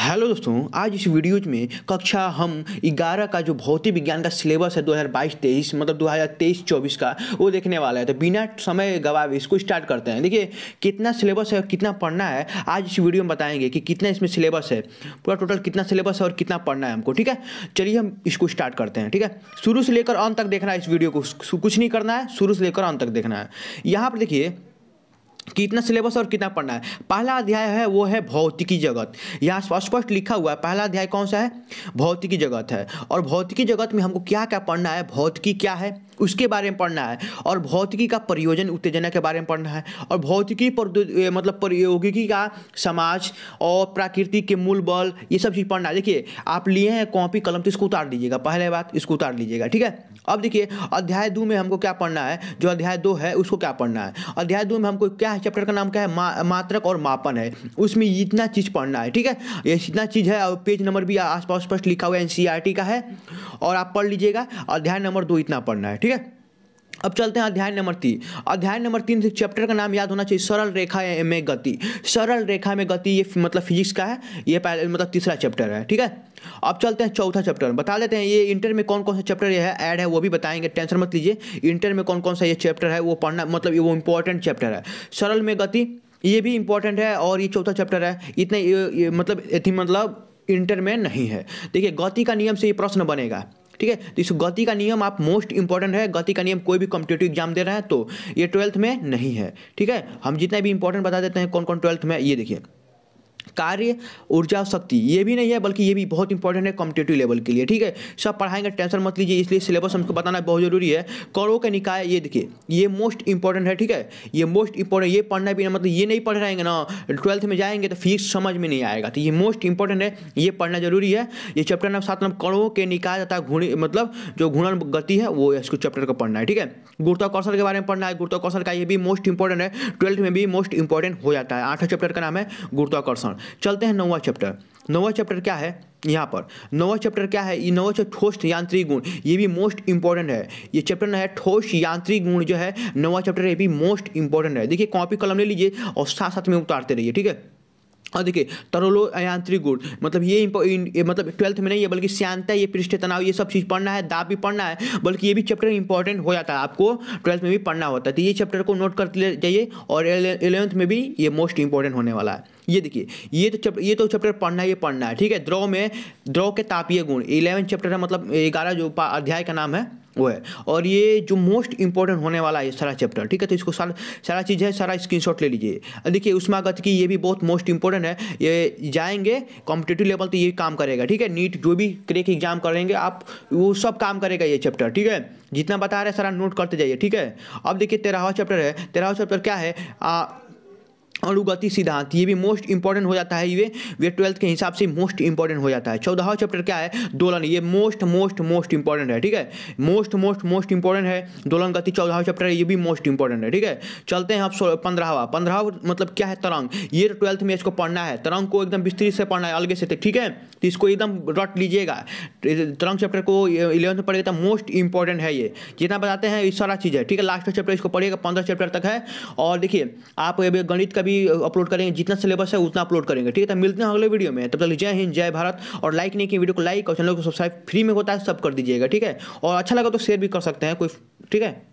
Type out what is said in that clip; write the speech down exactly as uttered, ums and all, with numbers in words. Hello दोस्तों, आज इस वीडियोज में कक्षा हम ग्यारह का जो भौतिक विज्ञान का सिलेबस है दो हज़ार बाईस तेईस मतलब दो हज़ार तेईस चौबीस का वो देखने वाला है। तो बिना समय गवाए इसको स्टार्ट करते हैं। देखिए कितना सिलेबस है और कितना पढ़ना है आज इस वीडियो में बताएंगे कि कितना इसमें सिलेबस है, पूरा टोटल कितना सिलेबस है और कितना पढ़ना है हमको। ठीक है, चलिए हम इसको स्टार्ट करते हैं। ठीक है, शुरू से लेकर अंत तक देखना है इस वीडियो को, कुछ नहीं करना है, शुरू से लेकर अंत तक देखना है। यहाँ पर देखिए कितना सिलेबस और कितना पढ़ना है। पहला अध्याय है वो है भौतिकी जगत। यहाँ स्पष्ट लिखा हुआ है पहला अध्याय कौन सा है, भौतिकी जगत है। और भौतिकी जगत में हमको क्या क्या पढ़ना है, भौतिकी क्या है उसके बारे में पढ़ना है, और भौतिकी का प्रयोजन उत्तेजना के बारे में पढ़ना है, और भौतिकी पर मतलब प्रौद्योगिकी का समाज और प्रकृति के मूल बल, ये सब चीज़ पढ़ना है। देखिए आप लिए हैं कॉपी कलम तो इसको उतार दीजिएगा, पहले बात इसको उतार लीजिएगा। ठीक है, अब देखिए अध्याय दो में हमको क्या पढ़ना है, जो अध्याय दो है उसको क्या पढ़ना है। अध्याय दो में हमको क्या है, चैप्टर का नाम क्या है, मा, मात्रक और मापन है। उसमें इतना चीज़ पढ़ना है। ठीक है, ये इतना चीज़ है और पेज नंबर भी आसपास स्पष्ट लिखा हुआ है, एनसीईआरटी का है और आप पढ़ लीजिएगा। अध्याय नंबर दो इतना पढ़ना है। ठीक है, अब चलते हैं अध्याय नंबर तीन। अध्याय नंबर तीन से चैप्टर का नाम याद होना चाहिए, सरल रेखा में गति। सरल रेखा में गति ये मतलब फिजिक्स का है, ये पहले मतलब तीसरा चैप्टर है। ठीक है, अब चलते हैं चौथा चैप्टर। बता देते हैं ये इंटर में कौन कौन सा चैप्टर ये है ऐड है, वो भी बताएंगे, टेंशन मत लीजिए। इंटर में कौन कौन सा ये चैप्टर है वो पढ़ना, मतलब ये वो इंपॉर्टेंट चैप्टर है। सरल में गति ये भी इंपॉर्टेंट है और ये चौथा चैप्टर है। इतना मतलब इतनी मतलब इंटर में नहीं है। देखिए गति का नियम से ये प्रश्न बनेगा। ठीक है, तो इस गति का नियम आप मोस्ट इंपॉर्टेंट है। गति का नियम कोई भी कॉम्पिटेटिव एग्जाम दे रहा है तो ये ट्वेल्थ में नहीं है। ठीक है, हम जितना भी इंपॉर्टेंट बता देते हैं कौन कौन ट्वेल्थ में। ये देखिए कार्य, ऊर्जा और शक्ति ये भी नहीं है, बल्कि ये भी बहुत इंपॉर्टेंट है कॉम्पिटेटिव लेवल के लिए। ठीक है, सब पढ़ाएंगे, टेंशन मत लीजिए, इसलिए सिलेबस हमको बताना बहुत जरूरी है। कौरवों के निकाय ये देखिए ये मोस्ट इंपॉर्टेंट है। ठीक है, ये मोस्ट इंपॉर्टेंट, ये पढ़ना भी मतलब ये नहीं पढ़ रहेंगे ना ट्वेल्थ में जाएंगे तो फिजिक्स समझ में नहीं आएगा। तो ये मोस्ट इंपॉर्टेंट है, ये पढ़ना जरूरी है। ये चैप्टर नंबर सात नंबर कौरवों के निकाय तथा घूर्णी मतलब जो घूर्णन गति है वो इसको चैप्टर का पढ़ना है। ठीक है, गुरुत्वाकर्षण के बारे में पढ़ना है। गुरुत्वाकर्षण का ये भी मोस्ट इंपॉर्टेंट है, ट्वेल्थ में भी मोस्ट इंपॉर्टेंट हो जाता है। आठवां चैप्टर का नाम है गुरुत्वाकर्षण। चलते हैं नौवां चैप्टर। नौवां चैप्टर क्या है, यहाँ पर नौवां चैप्टर क्या है, ये नौवां चैप्टर ठोस यांत्रिक गुण, ये भी मोस्ट इंपॉर्टेंट है। ये चैप्टर है ठोस यांत्रिक गुण जो है नौवां चैप्टर, ये भी मोस्ट इंपॉर्टेंट है। देखिए कॉपी कलम ले लीजिए और साथ साथ में उतारते रहिए। ठीक है, और देखिए तरोलो यांत्रिक गुण मतलब ये इन, मतलब ट्वेल्थ में नहीं है, बल्कि श्यांता ये पृष्ठ तनाव ये सब चीज़ पढ़ना है, दाब भी पढ़ना है, बल्कि ये भी चैप्टर इंपॉर्टेंट हो जाता है, आपको ट्वेल्थ में भी पढ़ना होता है। तो ये चैप्टर को नोट करते जाइए और इलेवंथ में भी ये मोस्ट इंपॉर्टेंट होने वाला है। ये देखिए ये तो चैप्टर ये तो चैप्टर पढ़ना है, ये पढ़ना है। ठीक है, द्रव में द्रव के तापीय गुण इलेवन चैप्टर है, मतलब ग्यारह जो अध्याय का नाम है वो है, और ये जो मोस्ट इंपॉर्टेंट होने वाला है ये सारा चैप्टर। ठीक है, तो इसको सारा सारा चीज़ है, सारा स्क्रीनशॉट ले लीजिए। देखिए ऊष्मागतिकी ये भी बहुत मोस्ट इंपॉर्टेंट है, ये जाएंगे कॉम्पिटेटिव लेवल तो ये काम करेगा। ठीक है, नीट जो भी क्रैक एग्जाम करेंगे आप वो सब काम करेगा ये चैप्टर। ठीक है, जितना बता रहे हैं सारा नोट करते जाइए। ठीक है, अब देखिए तेरहवां चैप्टर है। तेरहवां चैप्टर क्या है, आ, अनुगति सिद्धांत, ये भी मोस्ट इंपॉर्टेंट हो जाता है। ये वे ट्वेल्थ के हिसाब से मोस्ट इंपॉर्टेंट हो जाता है। चौदहवां चैप्टर क्या है, दोलन, ये मोस्ट मोस्ट मोस्ट इंपॉर्टेंट है। ठीक है, मोस्ट मोस्ट मोस्ट इंपॉर्टेंट है दोलन गति, चौदहवां चैप्टर है, ये भी मोस्ट इंपॉर्टेंट है। ठीक है, चलते हैं आप पंद्रहवा पंद्रहवा मतलब क्या है, तरंग, ये ट्वेल्थ में इसको पढ़ना है। तरंग को एकदम विस्तृत से पढ़ना है, अलग से। ठीक है, तो इसको एकदम रट लीजिएगा। तरंग चैप्टर को इलेवंथ में पढ़ेगा, मोस्ट इंपॉर्टेंट है ये, जितना बताते हैं ये सारा चीज़ है। ठीक है, लास्ट चैप्टर इसको पढ़िएगा, पंद्रह चैप्टर तक है। और देखिए आप गणित का अपलोड करेंगे, जितना सिलेबस है उतना अपलोड करेंगे। ठीक है, तो मिलते हैं अगले वीडियो में, तब तक जय हिंद जय भारत। और लाइक नहीं किए वीडियो को लाइक और चैनल को सब्सक्राइब, फ्री में होता है सब कर दीजिएगा। ठीक है, और अच्छा लगा तो शेयर भी कर सकते हैं कोई। ठीक है।